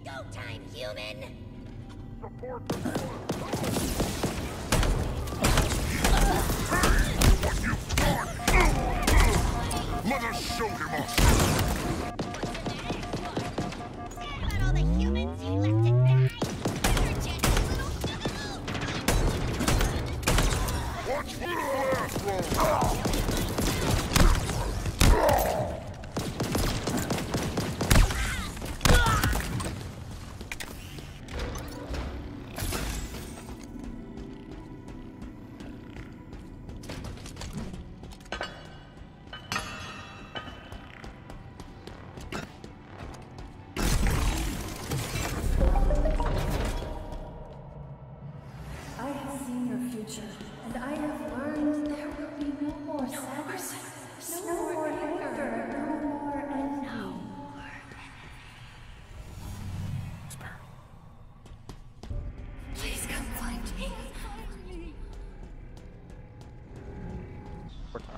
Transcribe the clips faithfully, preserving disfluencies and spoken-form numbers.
It's go time, human! Support the what you've done! Let us show him off! Scared about all the humans you left to die? You're gentle little sugarloaf! Watch for the last roll!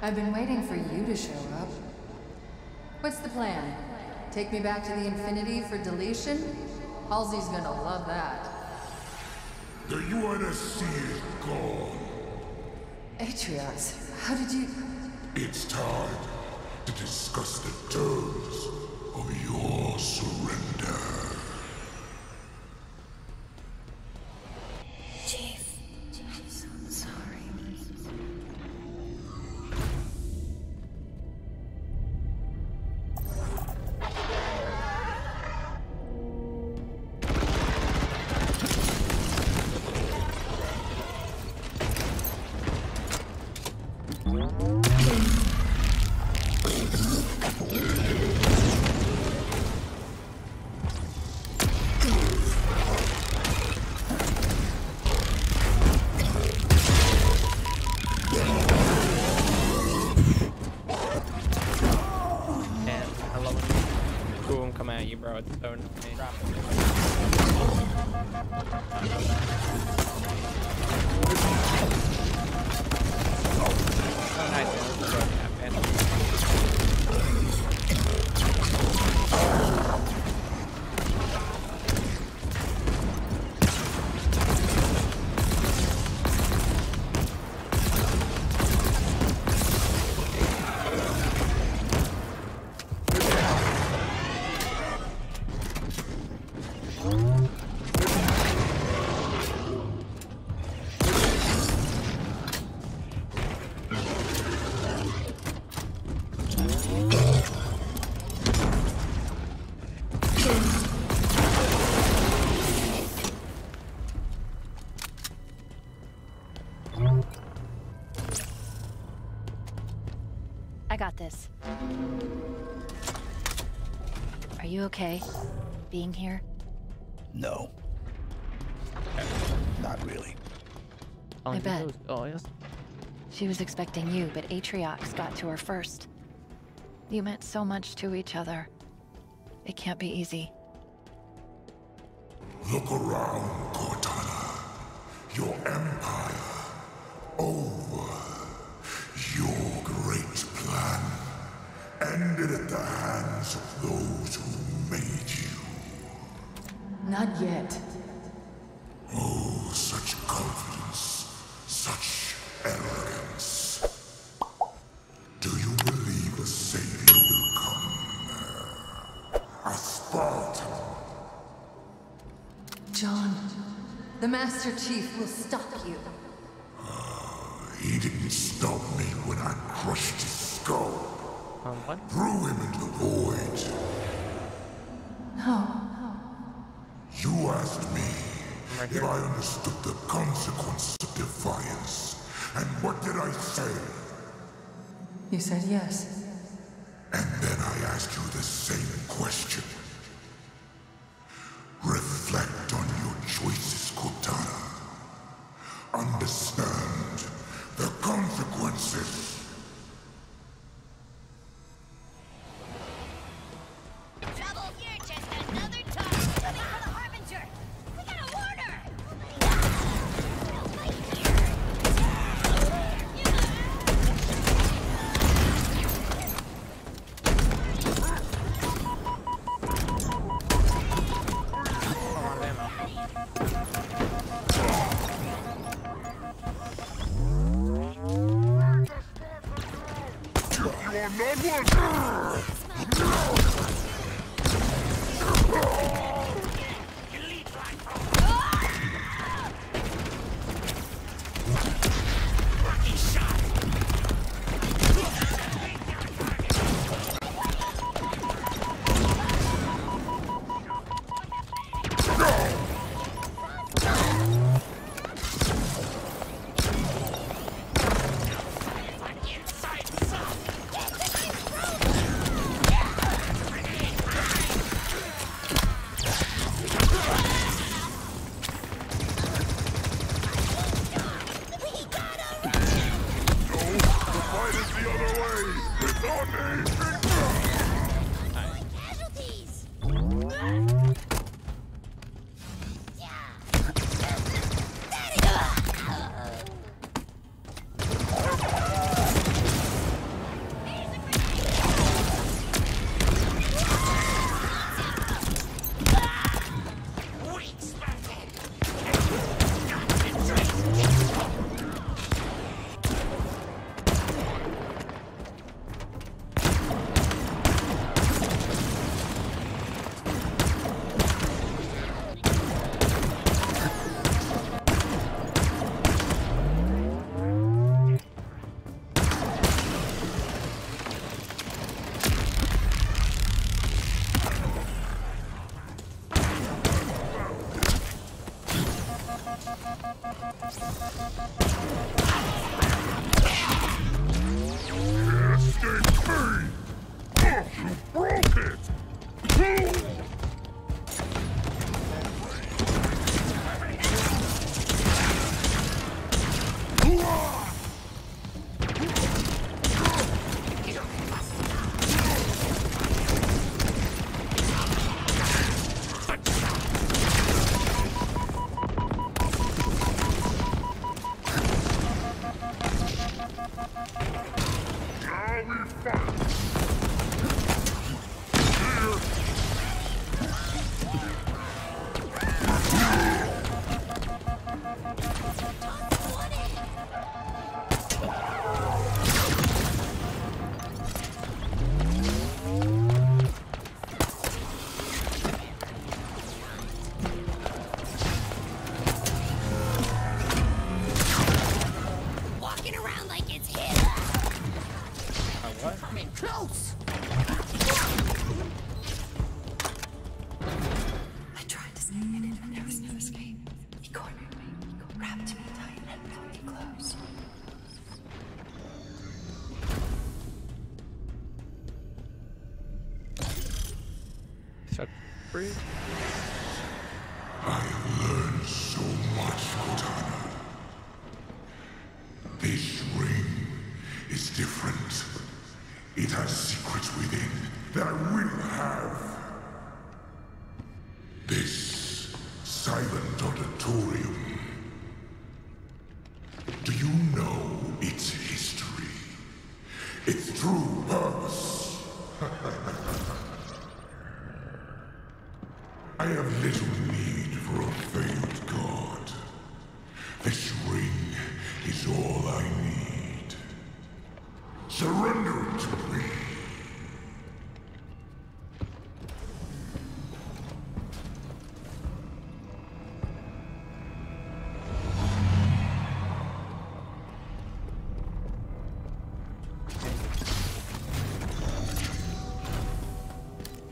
I've been waiting for you to show up. What's the plan? Take me back to the Infinity for deletion? Halsey's gonna love that. The U N S C is gone. Atriox, how did you... It's time to discuss the terms of your surrender. I got this. Are you okay being here? No. Not really. I bet. Oh, yes. She was expecting you, but Atriox got to her first. You meant so much to each other. It can't be easy. Look around, Cortana. Your empire over. Your great plan ended at the hands of those who made you. Not yet. Oh, such confidence, such arrogance. Do you believe a savior will come? A Spartan? John, the Master Chief will stop you. He didn't stop me when I crushed his skull. Um, what? Threw him into the void. No, no. You asked me right if I understood the consequence of defiance. And what did I say? You said yes. And then I asked you the same question. Reflect on your choices, Cortana. Understand the consequences. Trouble here, just another time. Coming for the Harbinger. We gotta warn her. Nobody here. not working.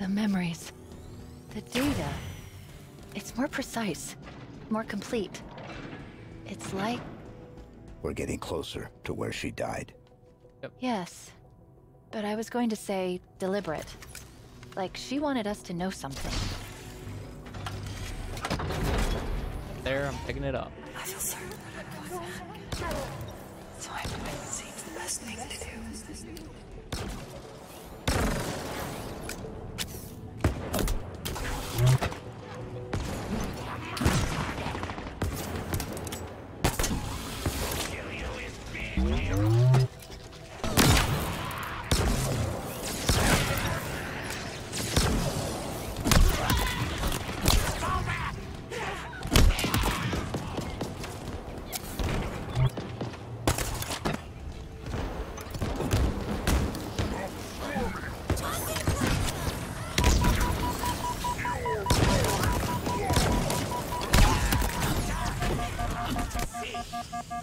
Memories. The data. It's more precise, more complete. It's like... We're getting closer to where she died. Yep. Yes. But I was going to say deliberate. Like she wanted us to know something. There, I'm picking it up. I feel certain that I'm going back. So I have to wait and see if the best thing to do is this.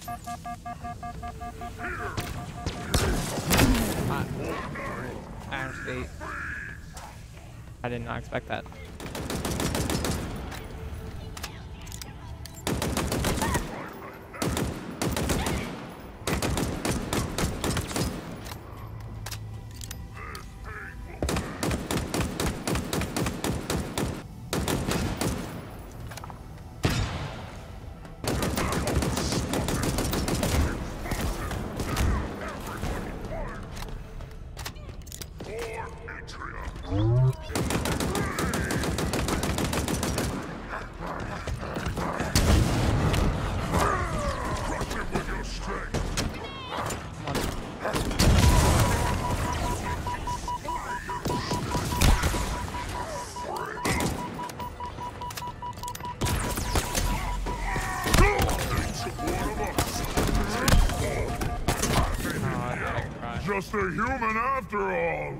Ah. Actually, I did not expect that. Just a human after all!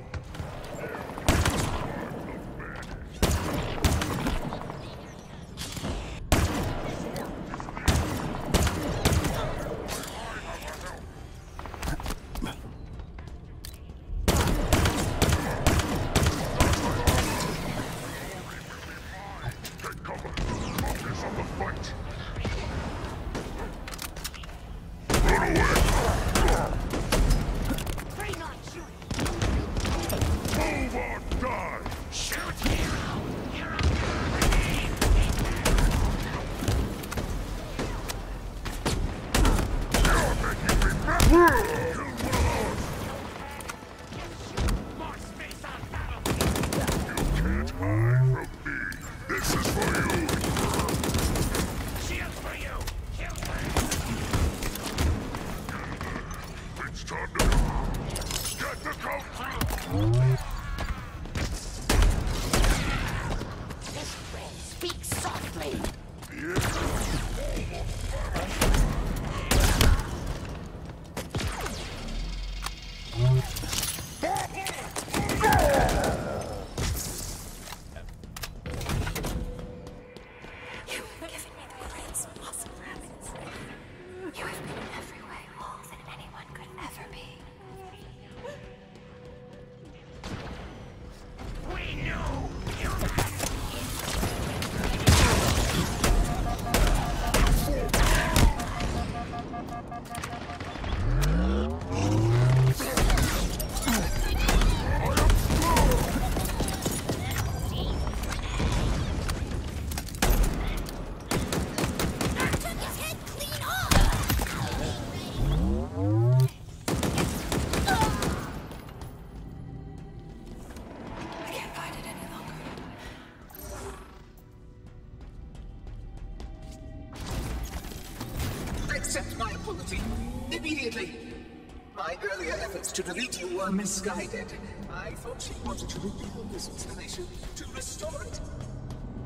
To delete you were misguided. I thought she wanted to rebuild this installation, to restore it,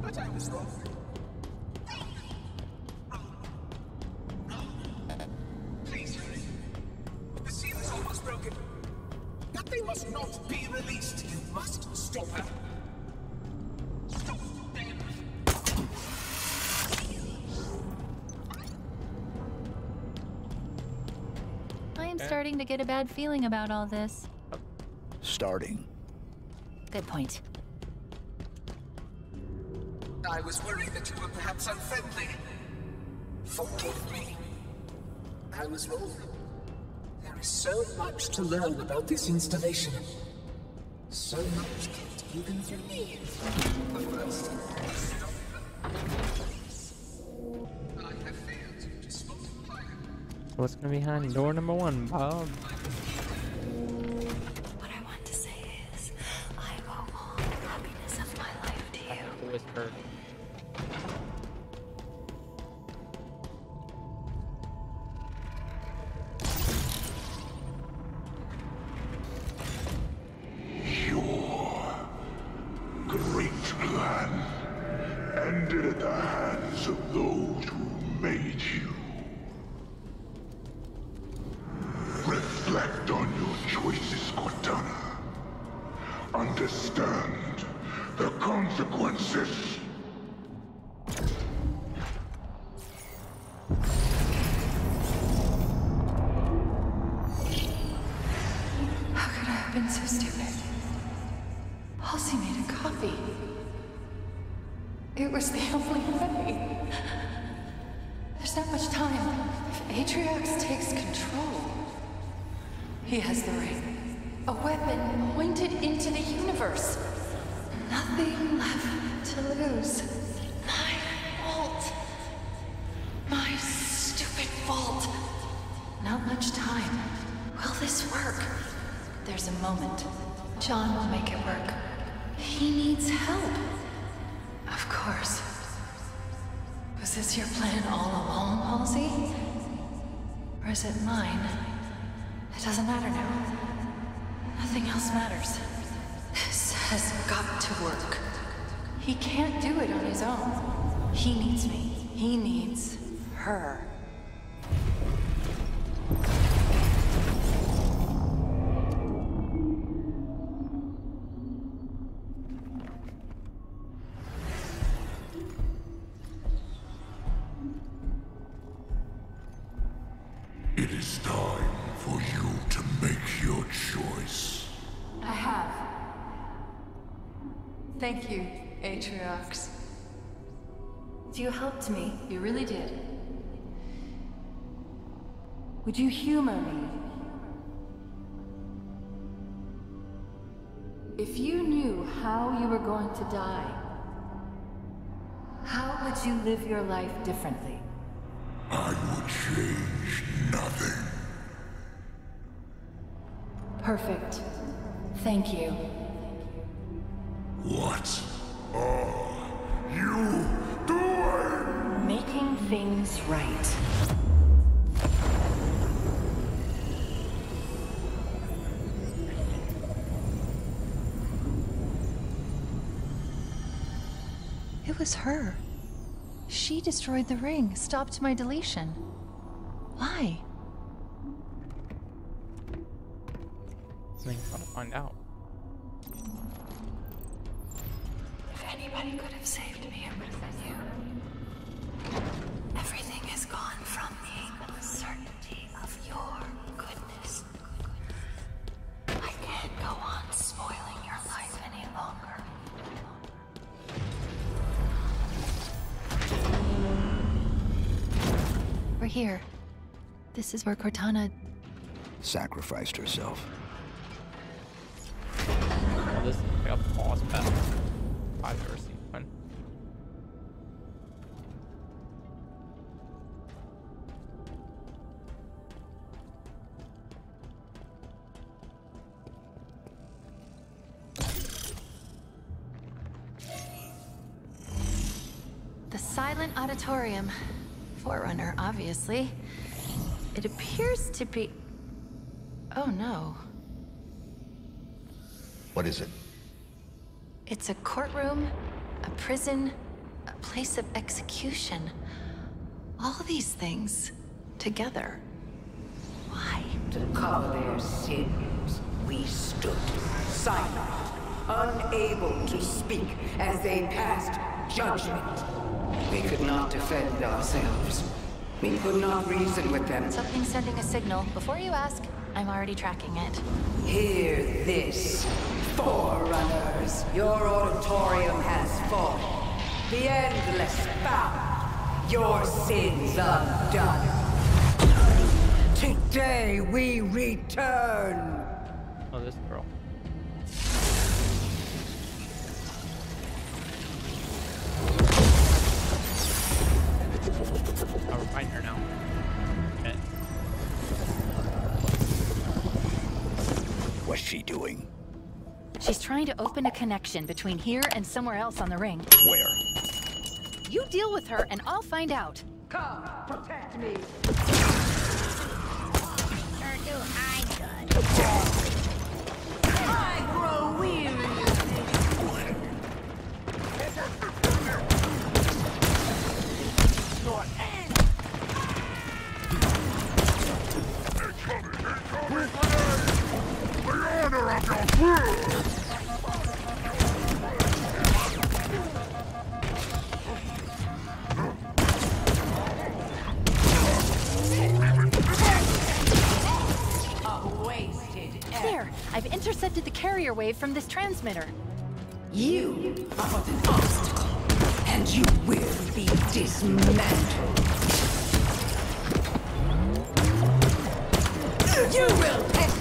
but I was wrong. Please hurry. The seal is almost broken. But they must not be released. You must stop her. Stop them. I am starting to get a bad feeling about all this. Starting. Good point. I was worried that you were perhaps unfriendly. Forgive me. I was wrong. There is so much to learn about this installation. So much kept even through me. But first, stop them. I have failed to spot the fire. What's gonna be behind door number one, Bob? It was the only way. There's not much time. If Atriox takes control, he has the ring. A weapon pointed into the universe. Nothing left to lose. My fault. My stupid fault. Not much time. Will this work? There's a moment. John will make it work. He needs help. Of course. Was this your plan all along, Halsey? Or is it mine? It doesn't matter now. Nothing else matters. This has got to work. He can't do it on his own. He needs me. He needs her. Thank you, Atriox. You helped me. You really did. Would you humor me? If you knew how you were going to die, how would you live your life differently? I would change nothing. Perfect. Thank you. What are you doing? Making things right. It was her. She destroyed the ring, stopped my deletion. Why? I mean, gotta find out. Nobody could have saved me, it would have been you. Everything is gone from me, the certainty of your goodness. I can't go on spoiling your life any longer. We're here. This is where Cortana sacrificed herself. Oh, this is a pause battle. I've never seen one. The silent auditorium. Forerunner, obviously. It appears to be... Oh no. What is it? It's a courtroom, a prison, a place of execution. All these things together. Why? To cover their sins, we stood silent, unable to speak as they passed judgment. We could not defend ourselves. We could not reason with them. Something's sending a signal. Before you ask, I'm already tracking it. Hear this. Forerunners, your auditorium has fallen. The Endless found. Your sins undone. Today we return. Oh, this girl. Oh, we're fighting her now. Okay. What's she doing? She's trying to open a connection between here and somewhere else on the ring. Where? You deal with her and I'll find out. Come, protect me. Or do I good? I grow weary. Your end. Incoming, incoming. The honor of your will. Intercepted the carrier wave from this transmitter. You are an obstacle, and You will be dismantled. You will pay.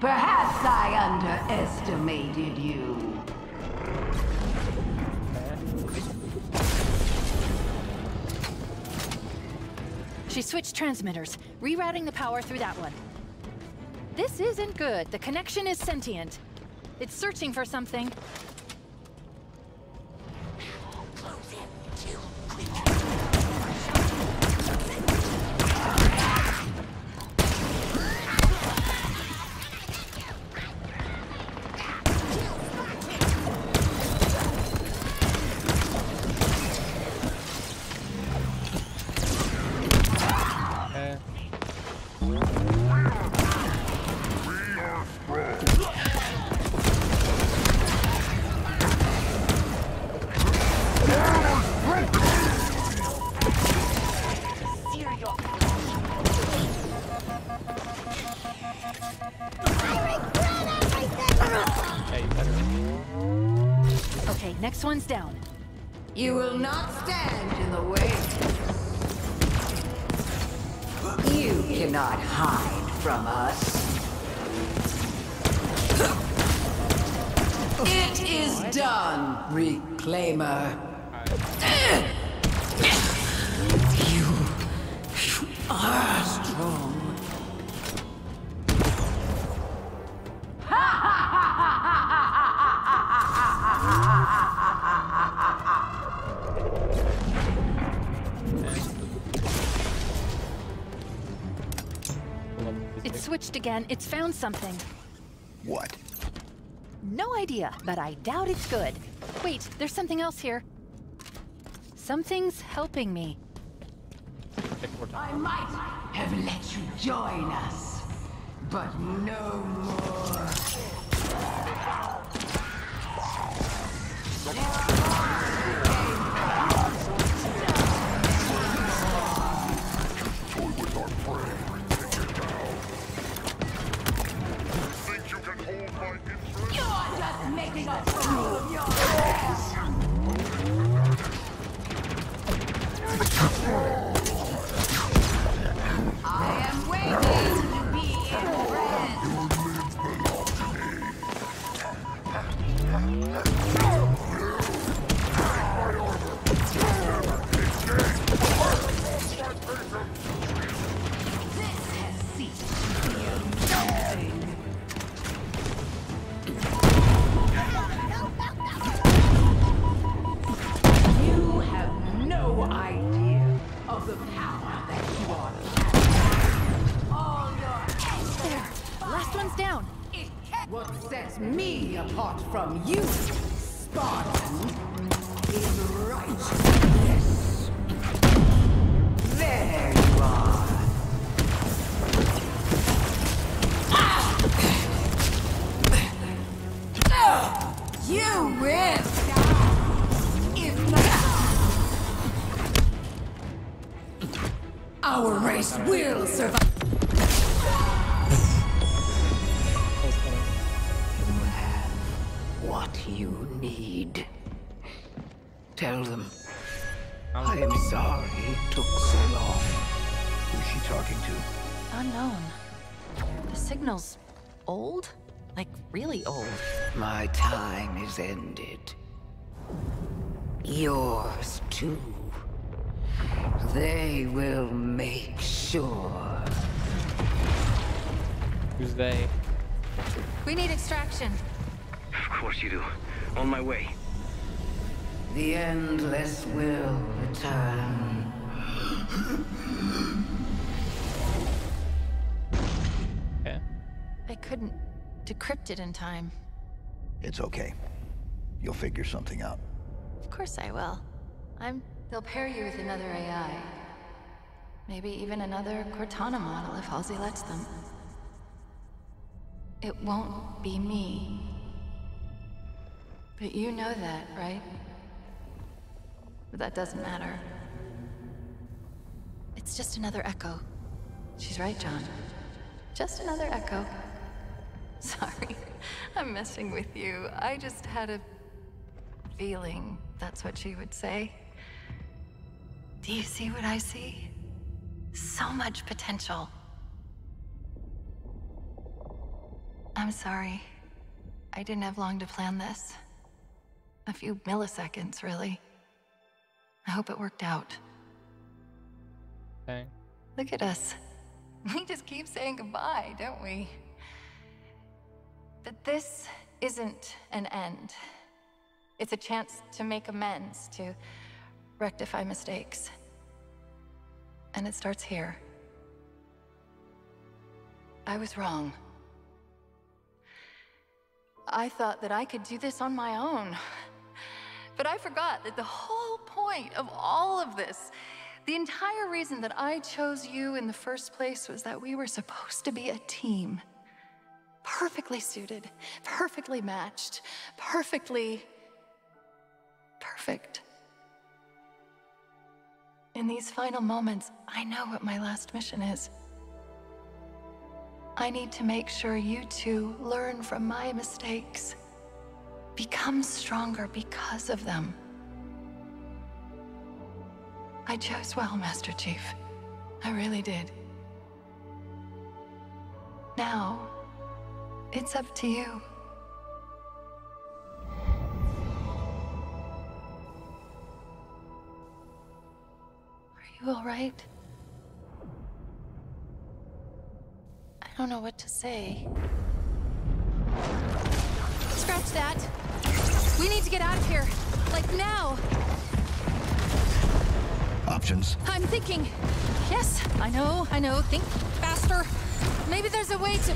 Perhaps I underestimated you. She switched transmitters, rerouting the power through that one. This isn't good. The connection is sentient. It's searching for something. Next one's down. You will not stand in the way. You cannot hide from us. It is done, Reclaimer. You... you are strong. Switched again. It's found something. What? No idea, but I doubt it's good. Wait, there's something else here. Something's helping me. I might have let you join us, but no more. From you, Spartan, is righteousness. There you are. You win. If not, our race will survive. You need. Tell them. I am sorry it took so long. Who's she talking to? Unknown. The signal's old? Like, really old. My time is ended. Yours, too. They will make sure. Who's they? We need extraction. Of course you do. On my way. The Endless will return. Okay. I couldn't decrypt it in time. It's okay. You'll figure something out. Of course I will. I'm... They'll pair you with another A I. Maybe even another Cortana model if Halsey lets them. It won't be me. But you know that, right? But that doesn't matter. It's just another Echo. She's right, John. Just another Echo. Sorry, I'm messing with you. I just had a feeling, that's what she would say. Do you see what I see? So much potential. I'm sorry. I didn't have long to plan this. A few milliseconds, really. I hope it worked out. Okay. Look at us. We just keep saying goodbye, don't we? But this isn't an end. It's a chance to make amends, to rectify mistakes. And it starts here. I was wrong. I thought that I could do this on my own. But I forgot that the whole point of all of this, the entire reason that I chose you in the first place, was that we were supposed to be a team. Perfectly suited, perfectly matched, perfectly perfect. In these final moments, I know what my last mission is. I need to make sure you two learn from my mistakes. Become stronger because of them. I chose well, Master Chief. I really did. Now, it's up to you. Are you all right? I don't know what to say. Scratch that. We need to get out of here. Like now. Options. I'm thinking. Yes, I know, I know. Think faster. Maybe there's a way to...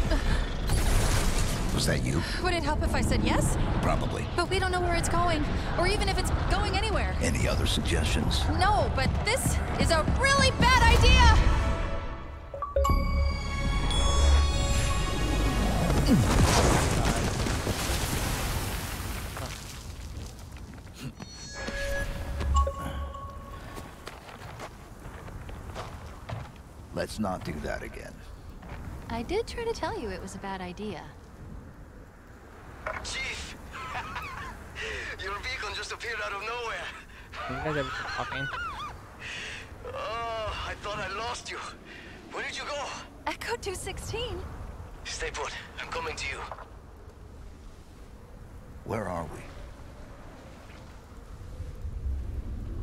Was that you? Would it help if I said yes? Probably. But we don't know where it's going, or even if it's going anywhere. Any other suggestions? No, but this is a really bad idea! Let's not do that again. I did try to tell you it was a bad idea. Chief! Your beacon just appeared out of nowhere. You guys are talking. Oh, I thought I lost you. Where did you go? Echo two sixteen. Stay put. I'm coming to you. Where are we?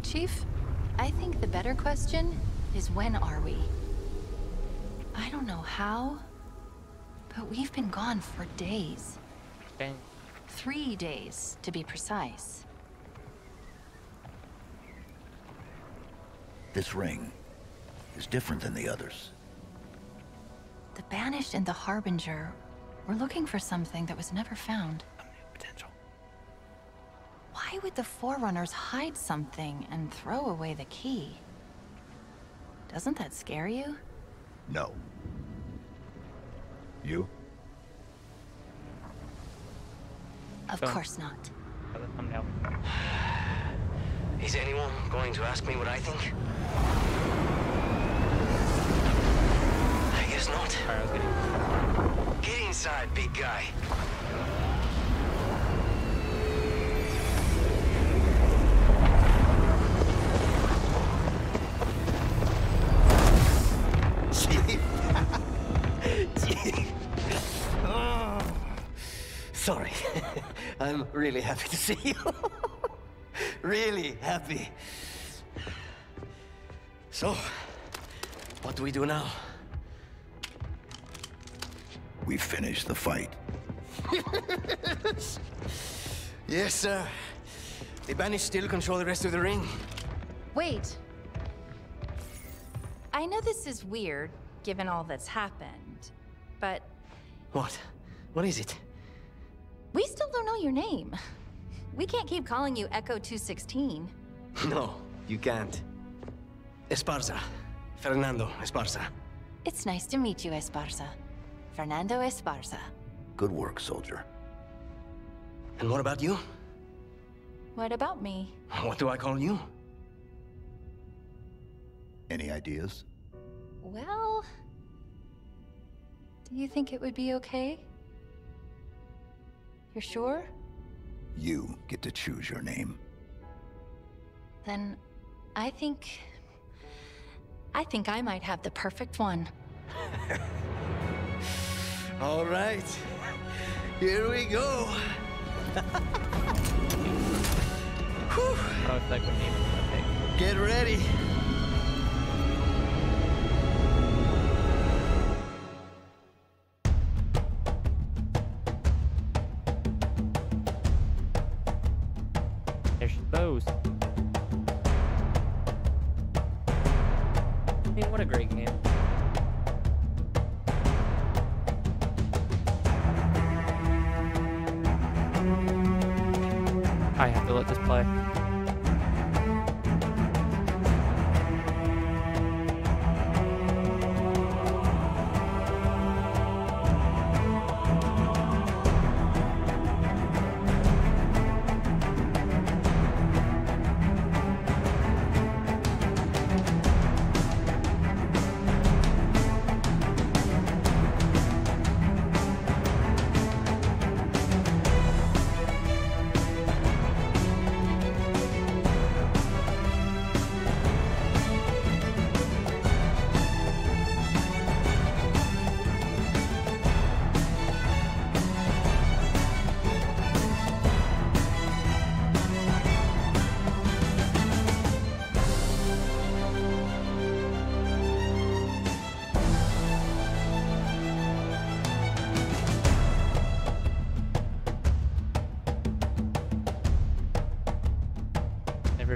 Chief, I think the better question is, when are we? I don't know how, but we've been gone for days. Dang. Three days, to be precise. This ring is different than the others. The Banished and the Harbinger were looking for something that was never found. Potential. Why would the Forerunners hide something and throw away the key? Doesn't that scare you? No. You? Of course not. Is anyone going to ask me what I think? I guess not. Get inside, big guy. Sorry, I'm really happy to see you. Really happy. So, what do we do now? We finish the fight. Yes, sir. The Banished still control the rest of the ring. Wait. I know this is weird, given all that's happened, but... What? What is it? We still don't know your name. We can't keep calling you Echo two sixteen. No, you can't. Esparza. Fernando Esparza. It's nice to meet you, Esparza. Fernando Esparza. Good work, soldier. And what about you? What about me? What do I call you? Any ideas? Well... Do you think it would be okay? You're sure? You get to choose your name. Then I think... I think I might have the perfect one. All right. Here we go. Oh, it's like when he was okay. Get ready. There she goes. I mean, what a great game. I have to let this play.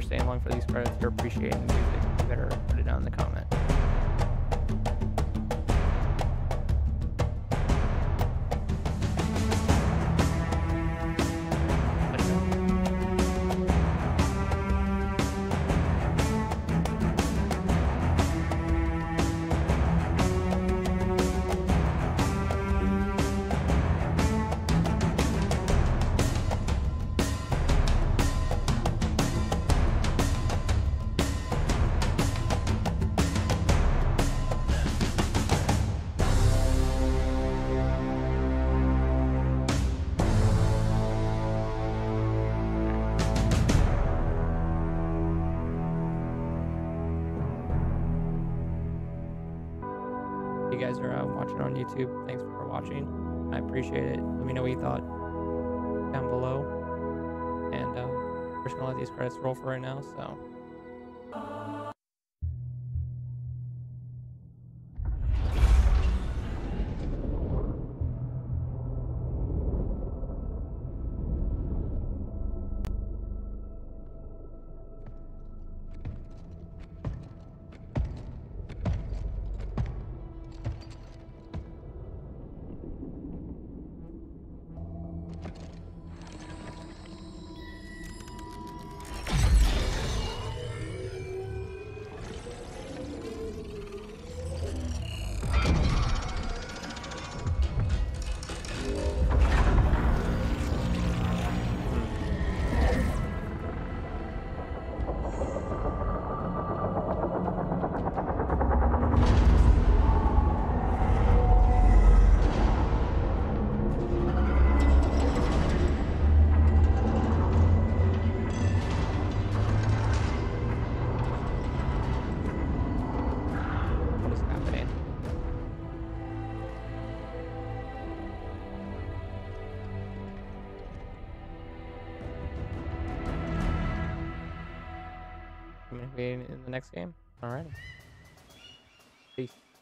Staying long for these credits, you're appreciating the music, you better put it down in the comment. You guys are out watching on YouTube, thanks for watching. I appreciate it. Let me know what you thought down below. And uh, we're just gonna let these credits roll for right now, so. In the next game. All right. Peace.